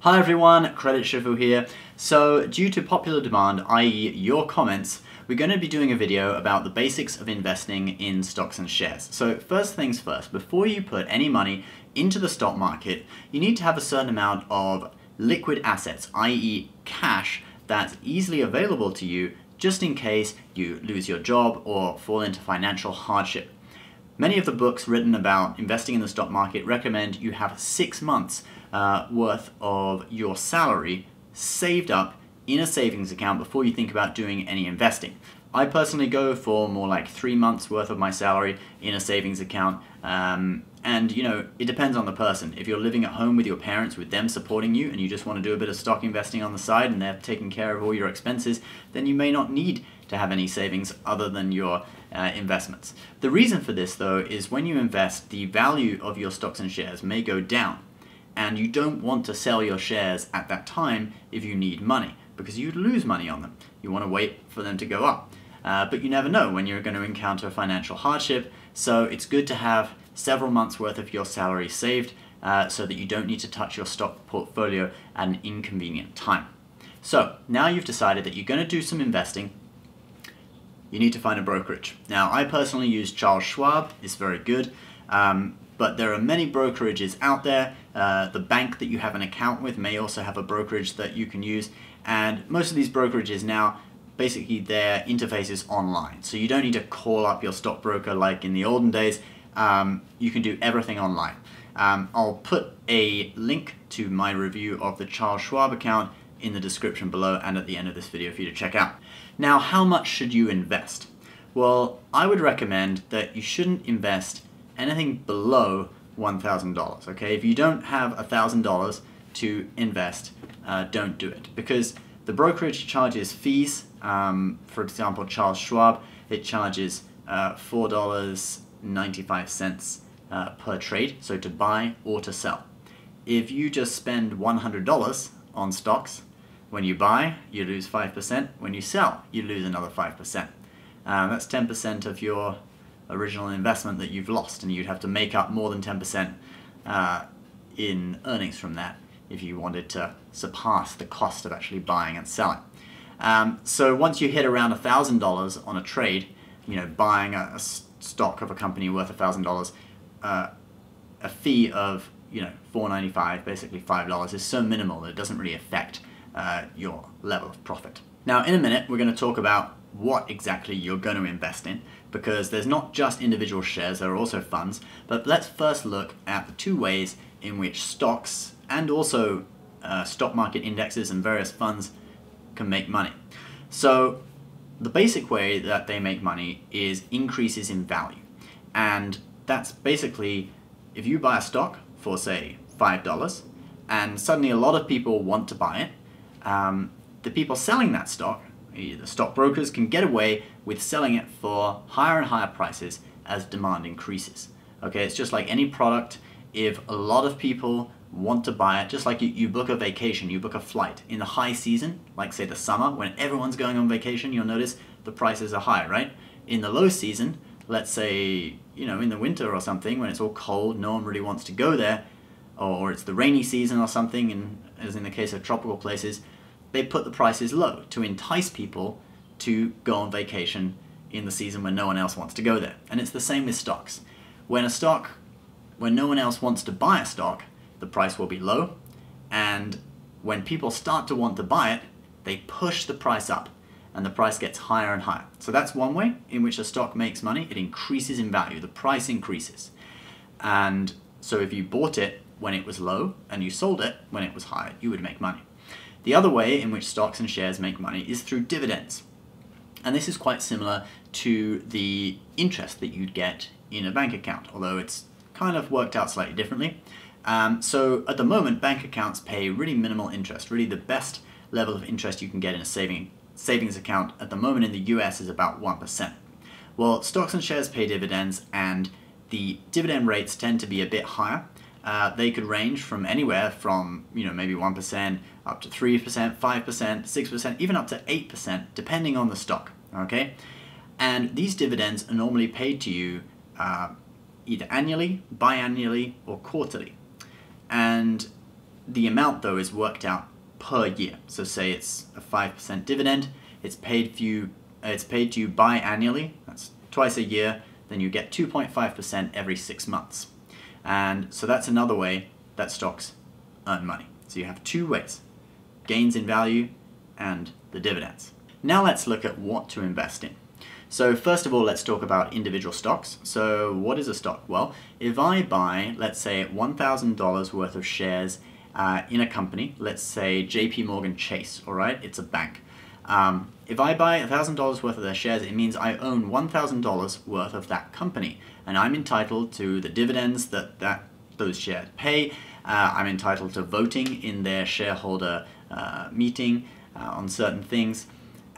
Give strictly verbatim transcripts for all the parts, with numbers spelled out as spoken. Hi everyone, Credit Shifu here. So due to popular demand, that is your comments, we're going to be doing a video about the basics of investing in stocks and shares. So first things first, before you put any money into the stock market, you need to have a certain amount of liquid assets, that is cash, that's easily available to you just in case you lose your job or fall into financial hardship. Many of the books written about investing in the stock market recommend you have six months uh, worth of your salary saved up in a savings account before you think about doing any investing. I personally go for more like three months worth of my salary in a savings account. Um, and you know, it depends on the person. If you're living at home with your parents, with them supporting you, and you just want to do a bit of stock investing on the side and they're taking care of all your expenses, then you may not need to have any savings other than your uh, investments. The reason for this though is when you invest, the value of your stocks and shares may go down, and you don't want to sell your shares at that time if you need money, because you'd lose money on them. You want to wait for them to go up. Uh, but you never know when you're going to encounter financial hardship, so it's good to have several months worth of your salary saved uh, so that you don't need to touch your stock portfolio at an inconvenient time. So now you've decided that you're going to do some investing, you need to find a brokerage. Now I personally use Charles Schwab, it's very good, um, but there are many brokerages out there. Uh, the bank that you have an account with may also have a brokerage that you can use, and most of these brokerages now, basically their interface is online. So you don't need to call up your stockbroker like in the olden days. Um, you can do everything online. Um, I'll put a link to my review of the Charles Schwab account in the description below and at the end of this video for you to check out. Now, how much should you invest? Well, I would recommend that you shouldn't invest anything below one thousand dollars, okay? If you don't have one thousand dollars to invest, uh, don't do it, because the brokerage charges fees. Um, for example, Charles Schwab, it charges uh, four dollars and ninety-five cents uh, per trade, so to buy or to sell. If you just spend one hundred dollars on stocks, when you buy, you lose five percent. When you sell, you lose another five percent. Um, that's ten percent of your original investment that you've lost, and you'd have to make up more than ten percent uh, in earnings from that if you wanted to surpass the cost of actually buying and selling. Um, so once you hit around one thousand dollars on a trade, you know, buying a, a stock of a company worth one thousand dollars, uh, a fee of, you know, four dollars and ninety-five cents, basically five dollars, is so minimal that it doesn't really affect uh, your level of profit. Now in a minute we're going to talk about what exactly you're going to invest in, because there's not just individual shares, there are also funds, but let's first look at the two ways in which stocks and also uh, stock market indexes and various funds can make money. So the basic way that they make money is increases in value, and that's basically if you buy a stock for say five dollars and suddenly a lot of people want to buy it, um, the people selling that stock, the stockbrokers, can get away with selling it for higher and higher prices as demand increases. Okay, it's just like any product. If a lot of people want to buy it, just like you, you book a vacation, you book a flight in the high season, like say the summer when everyone's going on vacation, you'll notice the prices are high, right? In the low season, let's say, you know, in the winter or something, when it's all cold, no one really wants to go there, or it's the rainy season or something, and as in the case of tropical places, they put the prices low to entice people to go on vacation in the season when no one else wants to go there. And it's the same with stocks. When a stock, when no one else wants to buy a stock, the price will be low, and when people start to want to buy it, they push the price up and the price gets higher and higher. So that's one way in which a stock makes money. It increases in value, the price increases. And so if you bought it when it was low and you sold it when it was high, you would make money. The other way in which stocks and shares make money is through dividends. And this is quite similar to the interest that you'd get in a bank account, although it's kind of worked out slightly differently. Um, so at the moment, bank accounts pay really minimal interest. Really the best level of interest you can get in a saving, savings account at the moment in the U S is about one percent. Well, stocks and shares pay dividends, and the dividend rates tend to be a bit higher. Uh, they could range from anywhere from, you know, maybe one percent up to three percent, five percent, six percent, even up to eight percent, depending on the stock, okay? And these dividends are normally paid to you uh, either annually, biannually, or quarterly. And The amount, though, is worked out per year. So say it's a five percent dividend, it's paid, you, it's paid to you biannually, that's twice a year, then you get two point five percent every six months. And so that's another way that stocks earn money. So you have two ways, gains in value and the dividends. Now let's look at what to invest in. So first of all, let's talk about individual stocks. So what is a stock? Well, if I buy, let's say, one thousand dollars worth of shares uh, in a company, let's say J P Morgan Chase, all right, it's a bank. Um, if I buy one thousand dollars worth of their shares, it means I own one thousand dollars worth of that company, and I'm entitled to the dividends that, that those shares pay. Uh, I'm entitled to voting in their shareholder uh, meeting uh, on certain things.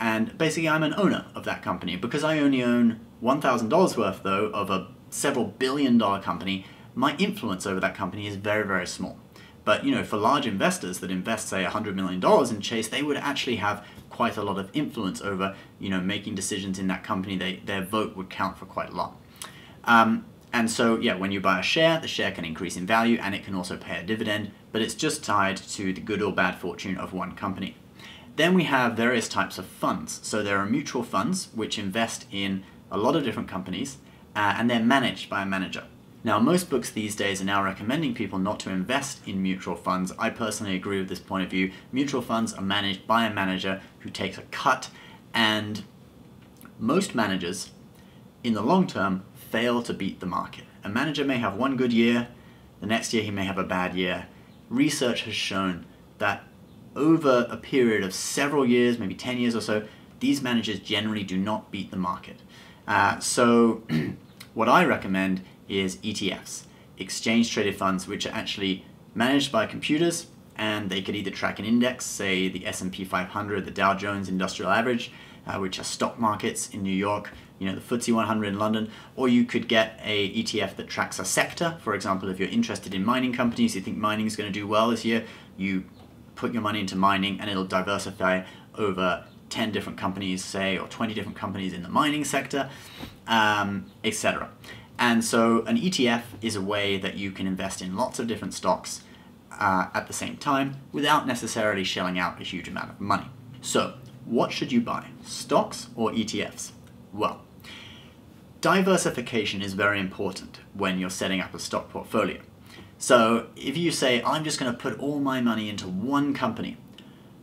And basically I'm an owner of that company. Because I only own one thousand dollars worth, though, of a several billion dollar company, my influence over that company is very, very small. But, you know, for large investors that invest, say, one hundred million dollars in Chase, they would actually have quite a lot of influence over, you know, making decisions in that company. They, their vote would count for quite a lot. Um, and so, yeah, when you buy a share, the share can increase in value and it can also pay a dividend, but it's just tied to the good or bad fortune of one company. Then we have various types of funds. So there are mutual funds which invest in a lot of different companies uh, and they're managed by a manager. Now most books these days are now recommending people not to invest in mutual funds. I personally agree with this point of view. Mutual funds are managed by a manager who takes a cut, and most managers in the long term fail to beat the market. A manager may have one good year, the next year he may have a bad year. Research has shown that over a period of several years, maybe ten years or so, these managers generally do not beat the market. Uh, so what I recommend is E T Fs, exchange-traded funds, which are actually managed by computers, and they could either track an index, say the S and P five hundred, the Dow Jones Industrial Average, uh, which are stock markets in New York, you know, the F T S E one hundred in London, or you could get a E T F that tracks a sector. For example, if you're interested in mining companies, you think mining is going to do well this year, you put your money into mining and it'll diversify over ten different companies, say, or twenty different companies in the mining sector, um, et cetera. And so an E T F is a way that you can invest in lots of different stocks uh, at the same time without necessarily shelling out a huge amount of money. So what should you buy, stocks or E T Fs? Well, diversification is very important when you're setting up a stock portfolio. So if you say, I'm just going to put all my money into one company,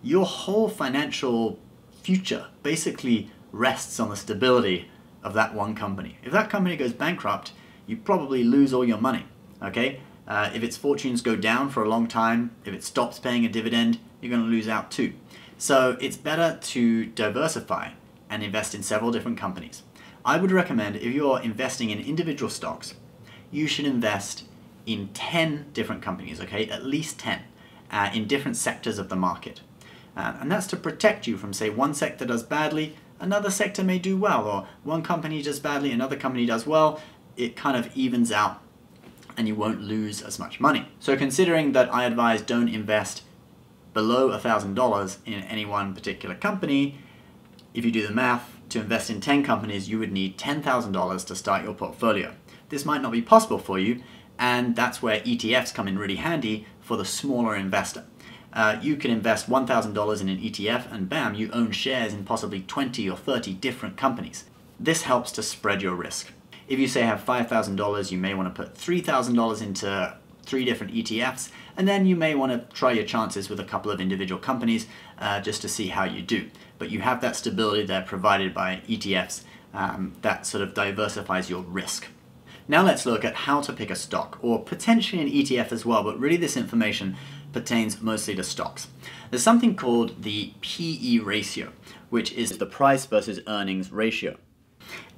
your whole financial future basically rests on the stability of that one company. If that company goes bankrupt, you probably lose all your money, okay? Uh, if its fortunes go down for a long time, if it stops paying a dividend, you're going to lose out too. So it's better to diversify and invest in several different companies. I would recommend, if you're investing in individual stocks, you should invest in ten different companies, okay, at least ten, uh, in different sectors of the market. Uh, and that's to protect you from, say, one sector does badly, another sector may do well, or one company does badly, another company does well. It kind of evens out and you won't lose as much money. So considering that I advise don't invest below one thousand dollars in any one particular company, if you do the math, to invest in ten companies, you would need ten thousand dollars to start your portfolio. This might not be possible for you, and that's where E T Fs come in really handy for the smaller investor. Uh, you can invest one thousand dollars in an E T F and bam, you own shares in possibly twenty or thirty different companies. This helps to spread your risk. If you say have five thousand dollars, you may want to put three thousand dollars into three different E T Fs, and then you may want to try your chances with a couple of individual companies uh, just to see how you do. But you have that stability there provided by E T Fs um, that sort of diversifies your risk. Now let's look at how to pick a stock, or potentially an E T F as well, but really this information pertains mostly to stocks. There's something called the P E ratio, which is the price versus earnings ratio.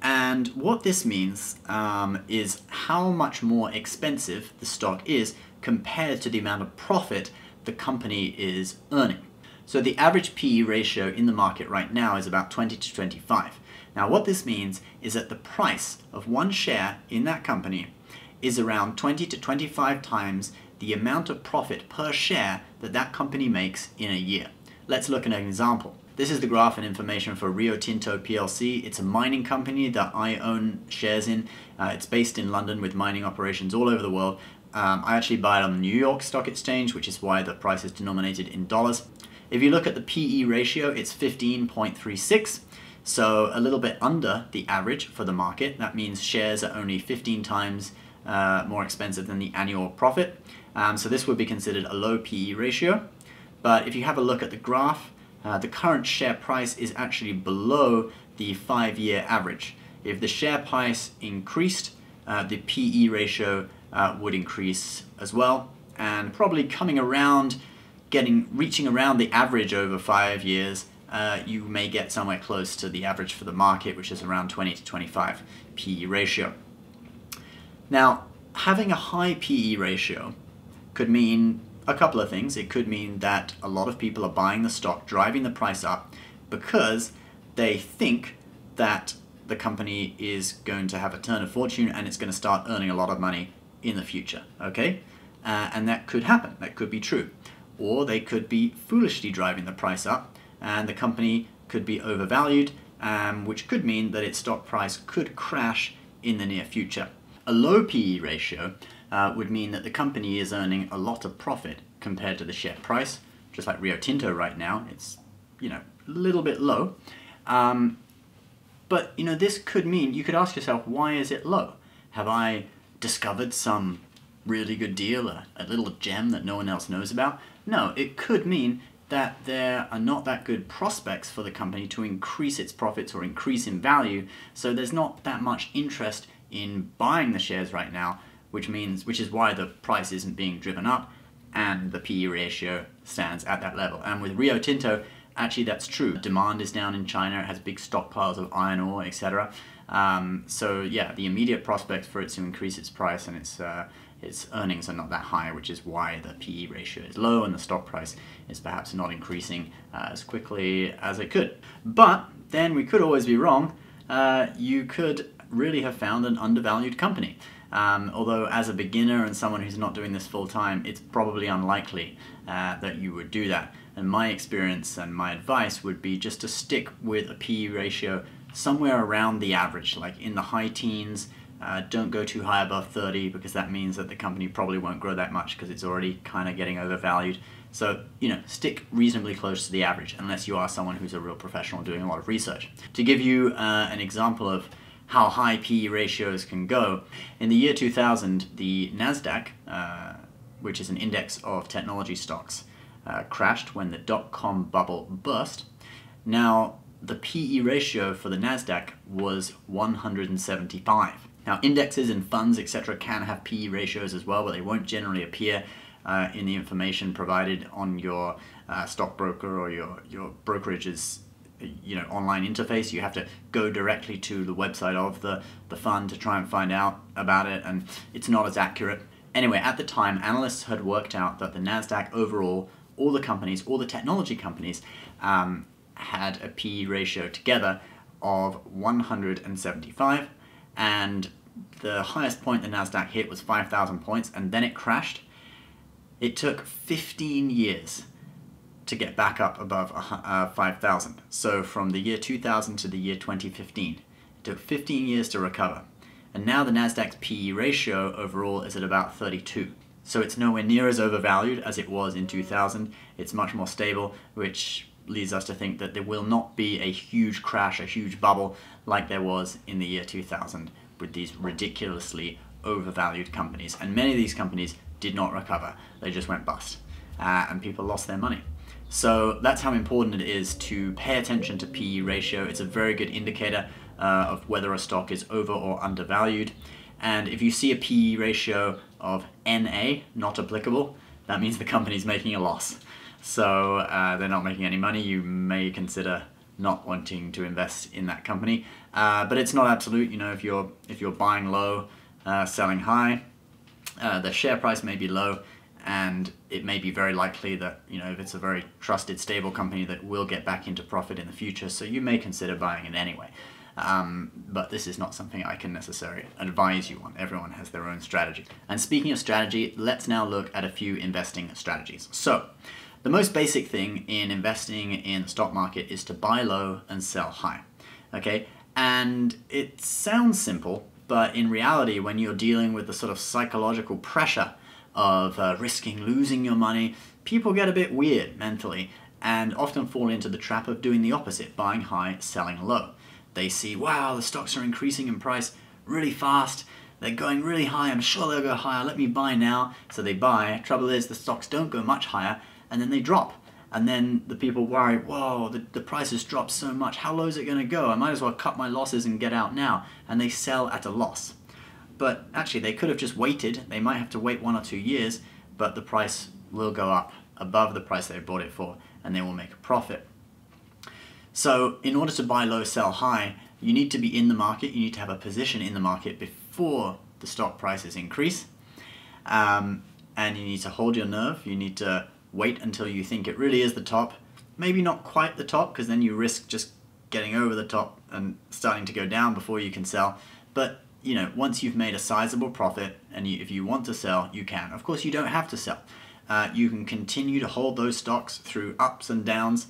And what this means um, is how much more expensive the stock is compared to the amount of profit the company is earning. So the average P E ratio in the market right now is about twenty to twenty-five. Now what this means is that the price of one share in that company is around twenty to twenty-five times the amount of profit per share that that company makes in a year. Let's look at an example. This is the graph and information for Rio Tinto P L C. It's a mining company that I own shares in. Uh, it's based in London with mining operations all over the world, Um, I actually buy it on the New York Stock Exchange, which is why the price is denominated in dollars. If you look at the P E ratio, it's fifteen point three six, so a little bit under the average for the market. That means shares are only fifteen times uh, more expensive than the annual profit. Um, so this would be considered a low P E ratio. But if you have a look at the graph, uh, the current share price is actually below the five-year average. If the share price increased, uh, the P E ratio uh, would increase as well, and probably coming around, getting reaching around the average over five years, uh, you may get somewhere close to the average for the market, which is around twenty to twenty-five P E ratio. Now, having a high P E ratio could mean a couple of things. It could mean that a lot of people are buying the stock, driving the price up, because they think that the company is going to have a turn of fortune and it's going to start earning a lot of money in the future, okay? Uh, and that could happen, that could be true. Or they could be foolishly driving the price up and the company could be overvalued, um, which could mean that its stock price could crash in the near future. A low P E ratio uh, would mean that the company is earning a lot of profit compared to the share price, just like Rio Tinto right now. It's, you know, a little bit low. Um, But, you know, this could mean, you could ask yourself, why is it low? Have I discovered some really good deal, a, a little gem that no one else knows about? No, it could mean that there are not that good prospects for the company to increase its profits or increase in value, so there's not that much interest in buying the shares right now, which means, which is why the price isn't being driven up and the P E ratio stands at that level. And with Rio Tinto, actually, that's true. Demand is down in China, it has big stockpiles of iron ore, et cetera. Um, so yeah, the immediate prospects for it to increase its price and its, uh, its earnings are not that high, which is why the P E ratio is low and the stock price is perhaps not increasing uh, as quickly as it could. But then we could always be wrong. Uh, you could really have found an undervalued company. Um, although as a beginner and someone who's not doing this full time, it's probably unlikely uh, that you would do that. And my experience and my advice would be just to stick with a P E ratio somewhere around the average, like in the high teens. Uh, don't go too high above thirty, because that means that the company probably won't grow that much because it's already kind of getting overvalued. So, you know, stick reasonably close to the average, unless you are someone who's a real professional doing a lot of research. To give you uh, an example of how high P E ratios can go, in the year two thousand, the Nasdaq, uh, which is an index of technology stocks, Uh, crashed when the dot-com bubble burst. Now, the P E ratio for the Nasdaq was one hundred seventy-five. Now, indexes and funds, et cetera, can have P E ratios as well, but they won't generally appear uh, in the information provided on your uh, stockbroker or your your brokerage's, you know, online interface. You have to go directly to the website of the the fund to try and find out about it, and it's not as accurate. Anyway, at the time, analysts had worked out that the Nasdaq overall, all the companies, all the technology companies, um, had a P E ratio together of one hundred seventy-five, and the highest point the Nasdaq hit was five thousand points, and then it crashed. It took fifteen years to get back up above uh, five thousand. So from the year two thousand to the year twenty fifteen, it took fifteen years to recover. And now the Nasdaq's P E ratio overall is at about thirty-two. So it's nowhere near as overvalued as it was in two thousand. It's much more stable, which leads us to think that there will not be a huge crash, a huge bubble like there was in the year two thousand with these ridiculously overvalued companies. And many of these companies did not recover. They just went bust, uh, and people lost their money. So that's how important it is to pay attention to P E ratio. It's a very good indicator uh, of whether a stock is over or undervalued. And if you see a P E ratio of N A, not applicable, that means the company's making a loss. So uh, they're not making any money. You may consider not wanting to invest in that company. Uh, but it's not absolute. You know, if you're if you're buying low, uh, selling high, uh, the share price may be low, and it may be very likely that, you know, if it's a very trusted, stable company, that will get back into profit in the future. So you may consider buying it anyway. Um, but this is not something I can necessarily advise you on. Everyone has their own strategy. And speaking of strategy, let's now look at a few investing strategies. So, the most basic thing in investing in the stock market is to buy low and sell high. Okay, and it sounds simple, but in reality, when you're dealing with the sort of psychological pressure of uh, risking losing your money, people get a bit weird mentally and often fall into the trap of doing the opposite, buying high, selling low. They see, wow, the stocks are increasing in price really fast, they're going really high, I'm sure they'll go higher, let me buy now. So they buy. Trouble is the stocks don't go much higher and then they drop. And then the people worry, whoa, the, the price has dropped so much, how low is it going to go? I might as well cut my losses and get out now. And they sell at a loss. But actually they could have just waited, they might have to wait one or two years, but the price will go up above the price they bought it for and they will make a profit. So in order to buy low, sell high, you need to be in the market, you need to have a position in the market before the stock prices increase. Um, and you need to hold your nerve, you need to wait until you think it really is the top, maybe not quite the top, because then you risk just getting over the top and starting to go down before you can sell. But you know, once you've made a sizable profit and you, if you want to sell, you can. Of course, you don't have to sell. Uh, you can continue to hold those stocks through ups and downs.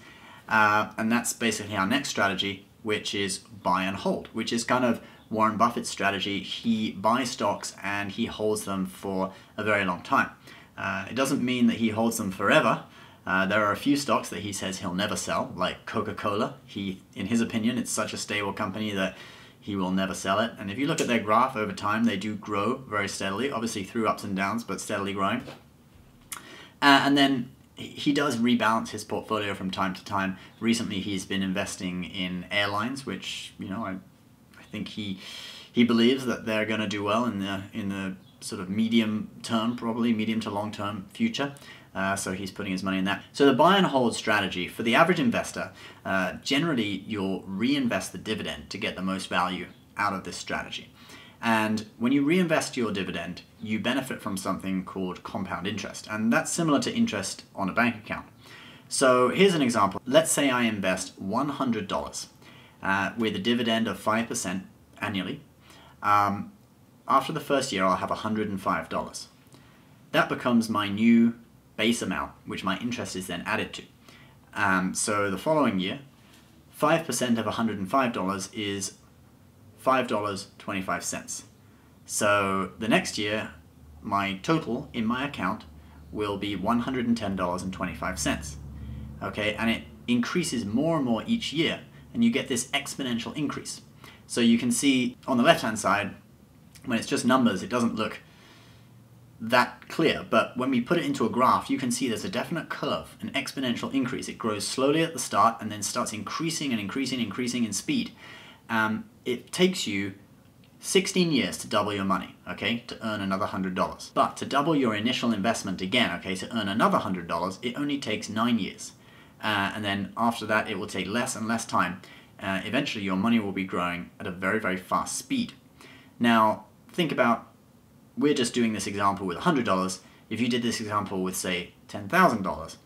Uh, and that's basically our next strategy, which is buy and hold, which is kind of Warren Buffett's strategy. He buys stocks and he holds them for a very long time. Uh, it doesn't mean that he holds them forever. Uh, there are a few stocks that he says he'll never sell, like Coca-Cola. He, in his opinion, it's such a stable company that he will never sell it. And if you look at their graph over time, they do grow very steadily, obviously through ups and downs, but steadily growing. Uh, and then he does rebalance his portfolio from time to time. Recently, he's been investing in airlines, which, you know, I, I think he he believes that they're going to do well in the in the sort of medium term, probably medium to long term future. Uh, so he's putting his money in that. So the buy and hold strategy for the average investor, uh, generally you'll reinvest the dividend to get the most value out of this strategy. And when you reinvest your dividend, you benefit from something called compound interest. And that's similar to interest on a bank account. So here's an example. Let's say I invest one hundred dollars uh, with a dividend of five percent annually. Um, after the first year, I'll have one hundred five dollars. That becomes my new base amount, which my interest is then added to. Um, so the following year, five percent of one hundred five dollars is five dollars and twenty-five cents. So the next year, my total in my account will be one hundred ten dollars and twenty-five cents. Okay, and it increases more and more each year, and you get this exponential increase. So you can see on the left-hand side, when it's just numbers, it doesn't look that clear, but when we put it into a graph, you can see there's a definite curve, an exponential increase. It grows slowly at the start and then starts increasing and increasing and increasing in speed. Um, it takes you sixteen years to double your money, okay, to earn another one hundred dollars. But to double your initial investment again, okay, to earn another one hundred dollars, it only takes nine years. Uh, and then after that, it will take less and less time. Uh, eventually, your money will be growing at a very, very fast speed. Now, think about, we're just doing this example with one hundred dollars. If you did this example with, say, ten thousand dollars,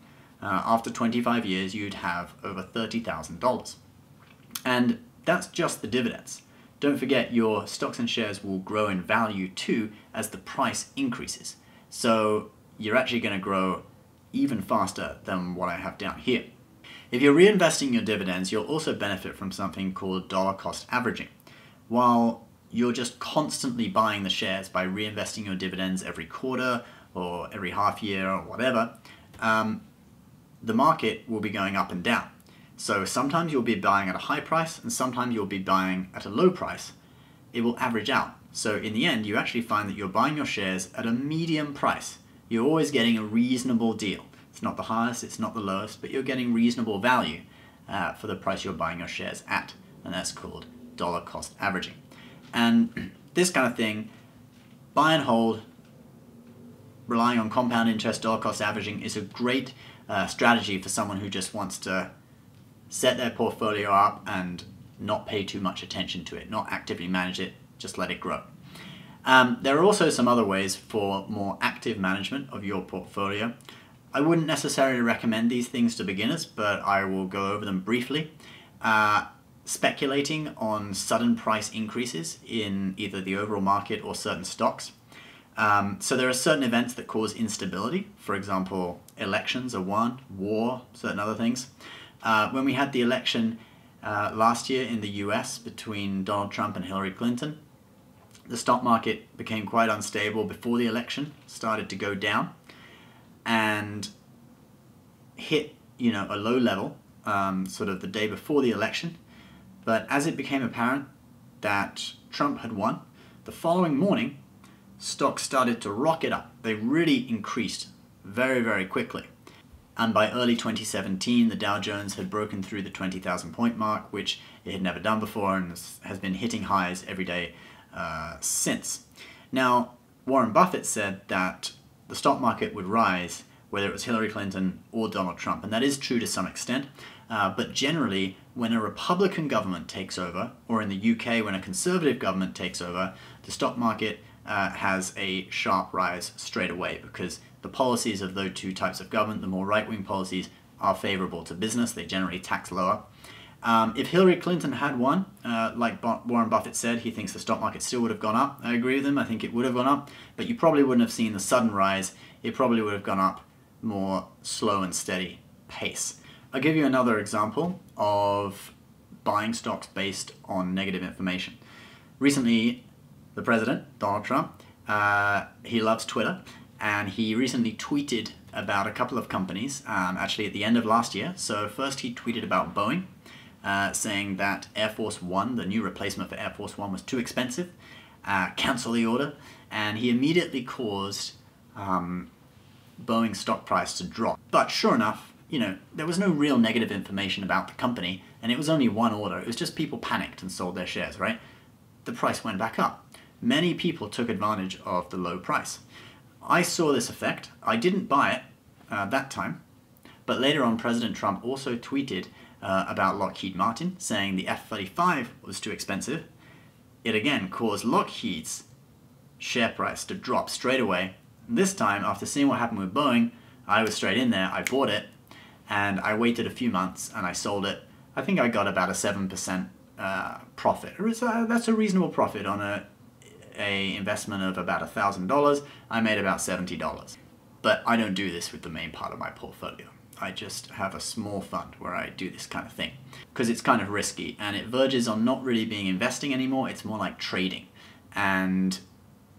uh, after twenty-five years, you'd have over thirty thousand dollars. And that's just the dividends. Don't forget, your stocks and shares will grow in value too as the price increases. So you're actually going to grow even faster than what I have down here. If you're reinvesting your dividends, you'll also benefit from something called dollar cost averaging. While you're just constantly buying the shares by reinvesting your dividends every quarter or every half year or whatever, um, the market will be going up and down. So sometimes you'll be buying at a high price and sometimes you'll be buying at a low price. It will average out. So in the end, you actually find that you're buying your shares at a medium price. You're always getting a reasonable deal. It's not the highest, it's not the lowest, but you're getting reasonable value uh, for the price you're buying your shares at. And that's called dollar cost averaging. And this kind of thing, buy and hold, relying on compound interest, dollar cost averaging, is a great uh, strategy for someone who just wants to set their portfolio up and not pay too much attention to it, not actively manage it, just let it grow. Um, there are also some other ways for more active management of your portfolio. I wouldn't necessarily recommend these things to beginners, but I will go over them briefly. Uh, Speculating on sudden price increases in either the overall market or certain stocks. Um, so there are certain events that cause instability. For example, elections are one, war, certain other things. Uh, when we had the election uh, last year in the U S between Donald Trump and Hillary Clinton, The stock market became quite unstable before the election, started to go down and hit, you know, a low level um, sort of the day before the election. But as it became apparent that Trump had won, the following morning, stocks started to rocket up. They really increased very, very quickly. And by early twenty seventeen, the Dow Jones had broken through the twenty thousand point mark, which it had never done before, and has been hitting highs every day uh, since. Now, Warren Buffett said that the stock market would rise whether it was Hillary Clinton or Donald Trump, and that is true to some extent. Uh, but generally, when a Republican government takes over, or in the U K when a Conservative government takes over, the stock market uh, has a sharp rise straight away, because the policies of those two types of government, the more right-wing policies, are favorable to business. They generally tax lower. Um, if Hillary Clinton had won, uh, like Bo- Warren Buffett said, he thinks the stock market still would have gone up. I agree with him. I think it would have gone up, but you probably wouldn't have seen the sudden rise. It probably would have gone up more slow and steady pace. I'll give you another example of buying stocks based on negative information. Recently, the president, Donald Trump, uh, he loves Twitter, and he recently tweeted about a couple of companies, um, actually at the end of last year. So first he tweeted about Boeing, uh, saying that Air Force One, the new replacement for Air Force One, was too expensive, uh, cancel the order, and he immediately caused um, Boeing stock price to drop. But sure enough, you know, there was no real negative information about the company, and it was only one order. It was just people panicked and sold their shares, right? The price went back up. Many people took advantage of the low price. I saw this effect. I didn't buy it uh, that time, but later on President Trump also tweeted uh, about Lockheed Martin, saying the F thirty-five was too expensive. It again caused Lockheed's share price to drop straight away. This time, after seeing what happened with Boeing, I was straight in there. I bought it, and I waited a few months, and I sold it. I think I got about a seven percent uh, profit. That's a reasonable profit on a, a investment of about a thousand dollars. I made about seventy dollars. But I don't do this with the main part of my portfolio. I just have a small fund where I do this kind of thing, because it's kind of risky, and it verges on not really being investing anymore. It's more like trading. And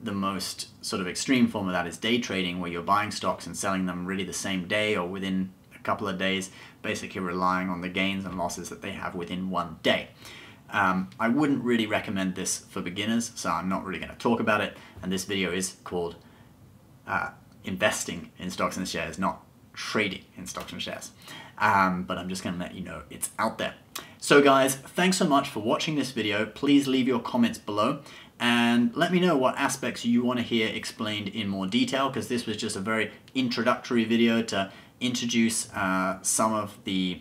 the most sort of extreme form of that is day trading, where you're buying stocks and selling them really the same day or within a couple of days, basically relying on the gains and losses that they have within one day. Um, I wouldn't really recommend this for beginners, so I'm not really going to talk about it. And this video is called uh, Investing in Stocks and Shares, not Trading in Stocks and Shares. Um, but I'm just going to let you know it's out there. So guys, thanks so much for watching this video. Please leave your comments below and let me know what aspects you want to hear explained in more detail, because this was just a very introductory video to introduce uh, some of the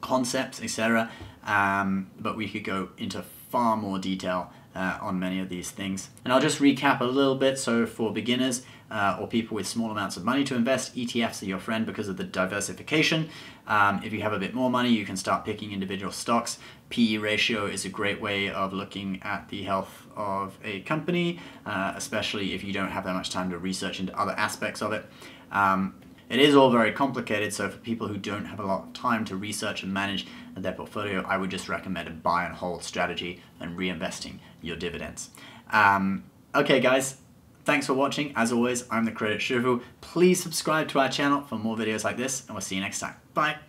concepts, et cetera. Um, but we could go into far more detail uh, on many of these things. And I'll just recap a little bit. So for beginners uh, or people with small amounts of money to invest, E T Fs are your friend because of the diversification. Um, if you have a bit more money, you can start picking individual stocks. P E ratio is a great way of looking at the health of a company, uh, especially if you don't have that much time to research into other aspects of it. Um, It is all very complicated, so for people who don't have a lot of time to research and manage their portfolio, I would just recommend a buy and hold strategy and reinvesting your dividends. Um, okay guys, thanks for watching. As always, I'm the Credit Shifu. Please subscribe to our channel for more videos like this, and we'll see you next time. Bye!